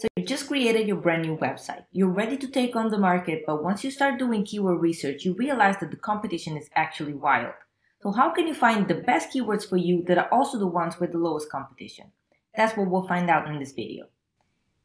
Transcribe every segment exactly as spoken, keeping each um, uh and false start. So you just created your brand new website. You're ready to take on the market, but once you start doing keyword research, you realize that the competition is actually wild. So how can you find the best keywords for you that are also the ones with the lowest competition? That's what we'll find out in this video.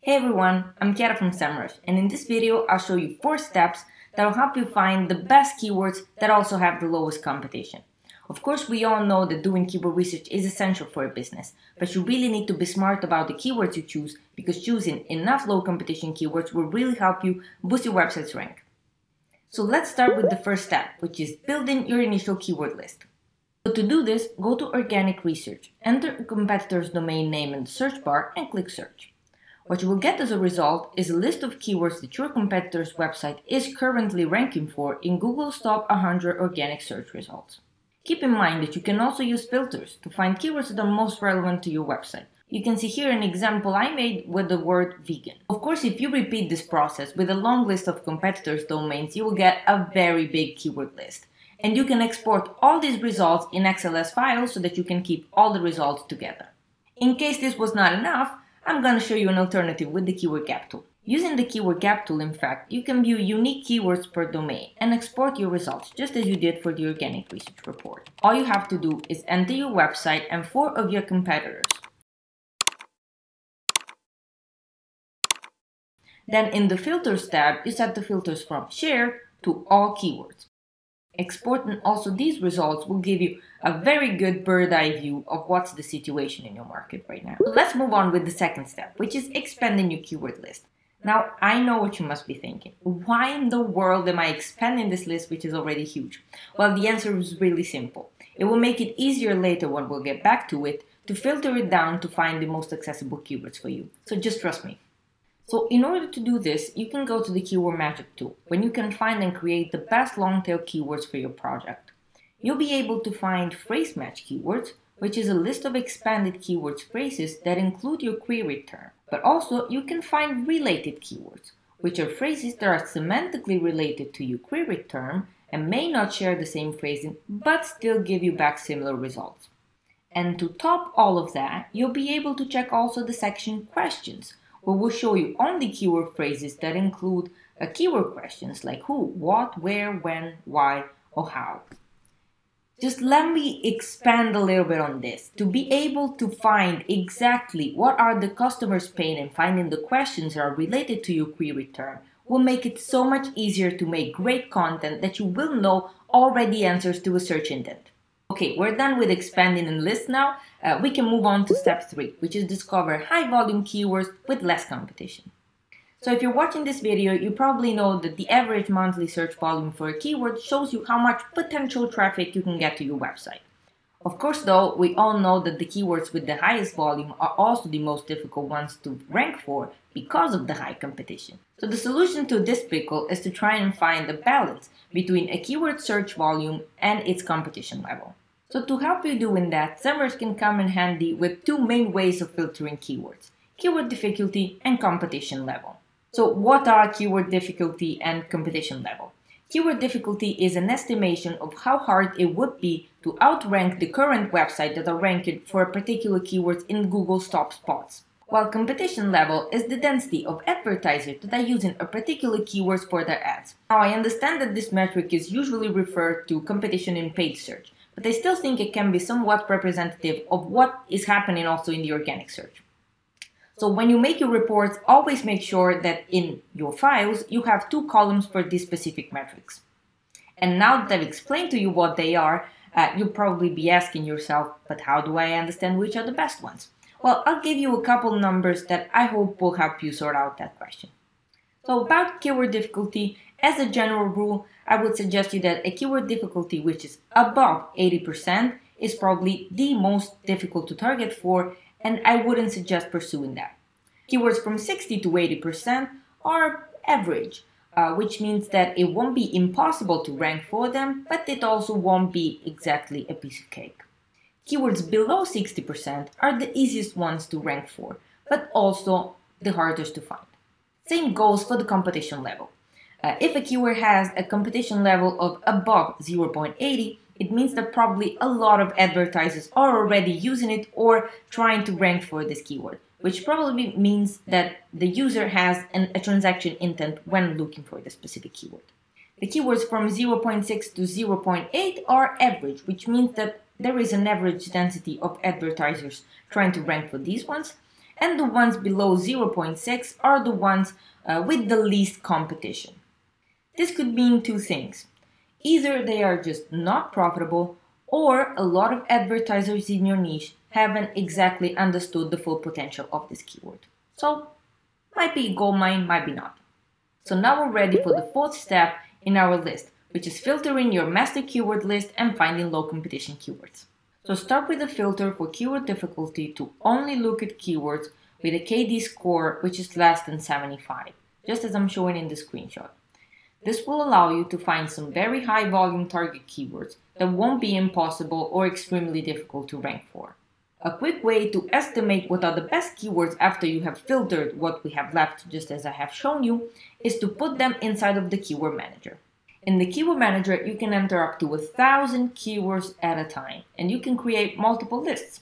Hey everyone, I'm Chiara from SEMrush, and in this video I'll show you four steps that will help you find the best keywords that also have the lowest competition. Of course, we all know that doing keyword research is essential for a business, but you really need to be smart about the keywords you choose, because choosing enough low competition keywords will really help you boost your website's rank. So let's start with the first step, which is building your initial keyword list. So to do this, go to Organic Research, enter a competitor's domain name in the search bar and click search. What you will get as a result is a list of keywords that your competitor's website is currently ranking for in Google's top one hundred organic search results. Keep in mind that you can also use filters to find keywords that are most relevant to your website. You can see here an example I made with the word vegan. Of course, if you repeat this process with a long list of competitors' domains, you will get a very big keyword list. And you can export all these results in X L S files so that you can keep all the results together. In case this was not enough, I'm going to show you an alternative with the Keyword Gap tool. Using the Keyword Gap tool, in fact, you can view unique keywords per domain and export your results, just as you did for the Organic Research report. All you have to do is enter your website and four of your competitors. Then in the Filters tab, you set the filters from shared to all keywords. Exporting also these results will give you a very good bird's-eye view of what's the situation in your market right now. So let's move on with the second step, which is expanding your keyword list. Now, I know what you must be thinking. Why in the world am I expanding this list, which is already huge? Well, the answer is really simple. It will make it easier later when we'll get back to it to filter it down to find the most accessible keywords for you. So just trust me. So in order to do this, you can go to the Keyword Magic Tool, when you can find and create the best long-tail keywords for your project. You'll be able to find phrase match keywords, which is a list of expanded keywords phrases that include your query term. But also, you can find related keywords, which are phrases that are semantically related to your query term and may not share the same phrasing, but still give you back similar results. And to top all of that, you'll be able to check also the section Questions, where we'll show you only keyword phrases that include a keyword questions like who, what, where, when, why, or how. Just let me expand a little bit on this. To be able to find exactly what are the customer's pain and finding the questions that are related to your query term will make it so much easier to make great content that you will know already answers to a search intent. Okay, we're done with expanding and list now. Uh, we can move on to step three, which is discover high volume keywords with less competition. So if you're watching this video, you probably know that the average monthly search volume for a keyword shows you how much potential traffic you can get to your website. Of course, though, we all know that the keywords with the highest volume are also the most difficult ones to rank for because of the high competition. So the solution to this pickle is to try and find a balance between a keyword search volume and its competition level. So to help you doing that, SEMrush can come in handy with two main ways of filtering keywords: keyword difficulty and competition level. So what are keyword difficulty and competition level? Keyword difficulty is an estimation of how hard it would be to outrank the current websites that are ranked for a particular keyword in Google's top spots, while competition level is the density of advertisers that are using a particular keyword for their ads. Now, I understand that this metric is usually referred to competition in paid search, but I still think it can be somewhat representative of what is happening also in the organic search. So when you make your reports, always make sure that in your files, you have two columns for these specific metrics. And now that I've explained to you what they are, uh, you'll probably be asking yourself, but how do I understand which are the best ones? Well, I'll give you a couple numbers that I hope will help you sort out that question. So about keyword difficulty, as a general rule, I would suggest you that a keyword difficulty which is above eighty percent is probably the most difficult to target for, and I wouldn't suggest pursuing that. Keywords from sixty to eighty percent are average, uh, which means that it won't be impossible to rank for them, but it also won't be exactly a piece of cake. Keywords below sixty percent are the easiest ones to rank for, but also the hardest to find. Same goes for the competition level. Uh, if a keyword has a competition level of above zero point eight zero, it means that probably a lot of advertisers are already using it or trying to rank for this keyword, which probably means that the user has an, a transaction intent when looking for the specific keyword. The keywords from zero point six to zero point eight are average, which means that there is an average density of advertisers trying to rank for these ones, and the ones below zero point six are the ones uh, with the least competition. This could mean two things. Either they are just not profitable, or a lot of advertisers in your niche haven't exactly understood the full potential of this keyword. So, might be a gold mine, might be not. So now we're ready for the fourth step in our list, which is filtering your master keyword list and finding low competition keywords. So start with the filter for keyword difficulty to only look at keywords with a K D score which is less than seventy-five, just as I'm showing in the screenshot. This will allow you to find some very high volume target keywords that won't be impossible or extremely difficult to rank for. A quick way to estimate what are the best keywords after you have filtered what we have left, just as I have shown you, is to put them inside of the Keyword Manager. In the Keyword Manager, you can enter up to a thousand keywords at a time, and you can create multiple lists.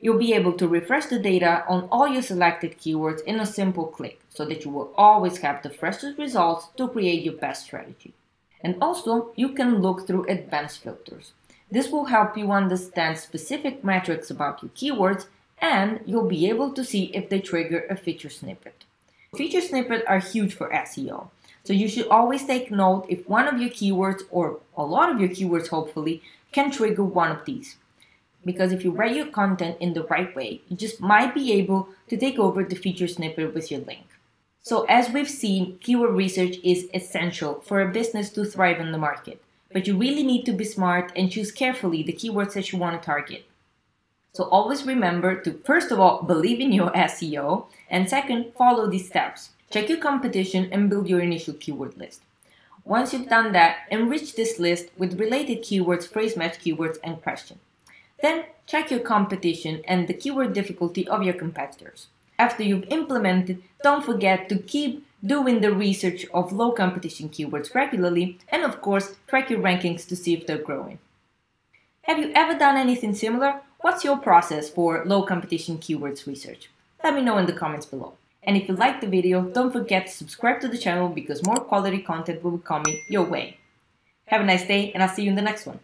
You'll be able to refresh the data on all your selected keywords in a simple click, so that you will always have the freshest results to create your best strategy. And also, you can look through advanced filters. This will help you understand specific metrics about your keywords, and you'll be able to see if they trigger a feature snippet. Feature snippets are huge for S E O. So you should always take note if one of your keywords, or a lot of your keywords hopefully, can trigger one of these. Because if you write your content in the right way, you just might be able to take over the feature snippet with your link. So as we've seen, keyword research is essential for a business to thrive in the market. But you really need to be smart and choose carefully the keywords that you want to target. So always remember to, first of all, believe in your S E O, and second, follow these steps. Check your competition and build your initial keyword list. Once you've done that, enrich this list with related keywords, phrase match keywords, and question. Then check your competition and the keyword difficulty of your competitors. After you've implemented, don't forget to keep doing the research of low competition keywords regularly, and of course, track your rankings to see if they're growing. Have you ever done anything similar? What's your process for low competition keywords research? Let me know in the comments below. And if you liked the video, don't forget to subscribe to the channel because more quality content will be coming your way. Have a nice day, and I'll see you in the next one.